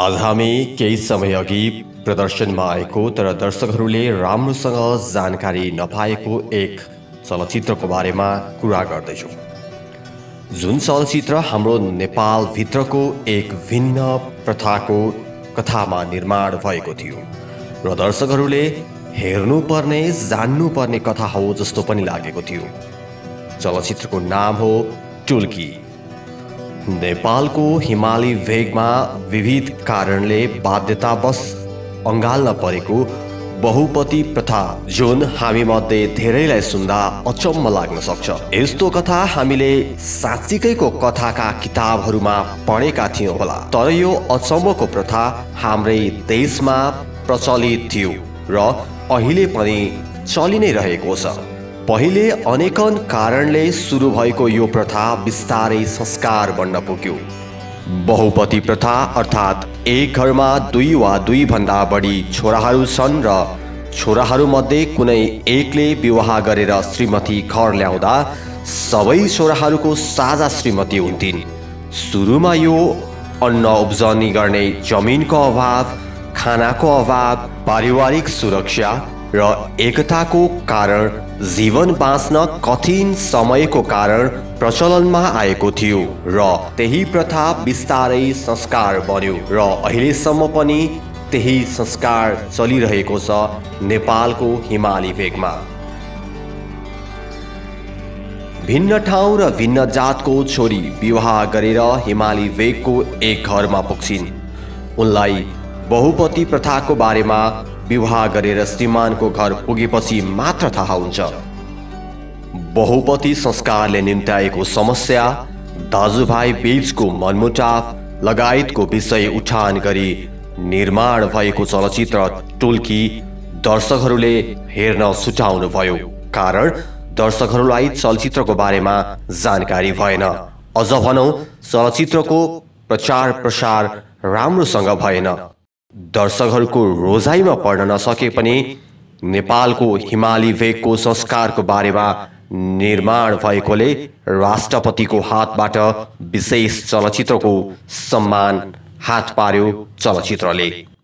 आगामी केही समय अघि प्रदर्शन में आएको तर दर्शकहरूले राम्रोसँग जानकारी नपाएको एक चलचित्र को बारे में कुरा गर्दै छु। जुन चलचित्र हाम्रो नेपाल भित्रको एक भिन्न प्रथा को कथा में निर्माण भएको थियो र दर्शकहरूले हेर्नु पर्ने जान्नु पर्ने कथा हो जस्तो पनि लागेको थियो। चलचित्र को नाम हो टुल्की। नेपालको हिमाली भेगमा विविध कारणले बाध्यतावश अंगाल्न परेको बहुपति प्रथा जुन हामी मध्ये धेरैलाई सुन्दा अचम्म लाग्न सक्छ। यस्तो कथा हामीले साच्चैकैको कथाका किताबहरूमा पढेका थियौं होला, तर यो अचम्मको प्रथा हाम्रै देशमा प्रचलित थियो र अहिले पनि चलि नै रहेको छ। पहिले अनेकन कारणले सुरु भएको यो प्रथा बिस्तारै संस्कार बन्न पुग्यो। बहुपति प्रथा अर्थात् एक घरमा दुई वा दुई भन्दा बढी छोराहरू छन् र छोराहरूमध्ये कुनै एकले विवाह गरेर श्रीमती घर ल्याउँदा सबै छोराहरूको साझा श्रीमती हुन्थिन्। सुरुमा यो अन्न उब्जनी गर्ने जमिनको अभाव, खानाको अभाव, पारिवारिक सुरक्षा र एकताको कारण जीवन बाँच्न कठिन समयको कारण प्रचलनमा आएको थियो र त्यही प्रथा बिस्तारै संस्कार बन्यो र अहिलेसम्म पनि त्यही संस्कार चलिरहेको छ नेपालको हिमाली भेगमा। भिन्न ठाउँ र भिन्न जातको छोरी विवाह गरेर हिमाली भेगको एक घरमा पुग्छिन्। उनलाई बहुपति प्रथाको बारेमा विवाह गरेर श्रीमानको घर पुगेपछि मात्र थाहा हुन्छ। बहुपति संस्कारले निम्त्याएको समस्या, दाजुभाइ बीचको मनमुटाव लगायतको विषय उठान गरी निर्माण भएको चलचित्र टुल्की दर्शकहरूले हेर्न सुझाउनु भयो। कारण दर्शकहरूलाई चलचित्रको बारेमा जानकारी भएन, अझ भनौं चलचित्रको प्रचार प्रसार राम्रोसँग भएन। दर्शकहरूको रोजाइमा पढ्न नसके पनि नेपालको हिमाली भेगको संस्कारको बारेमा निर्माण भएकोले राष्ट्रपतिको हातबाट विशेष चलचित्रको सम्मान हात पार्यो चलचित्रले।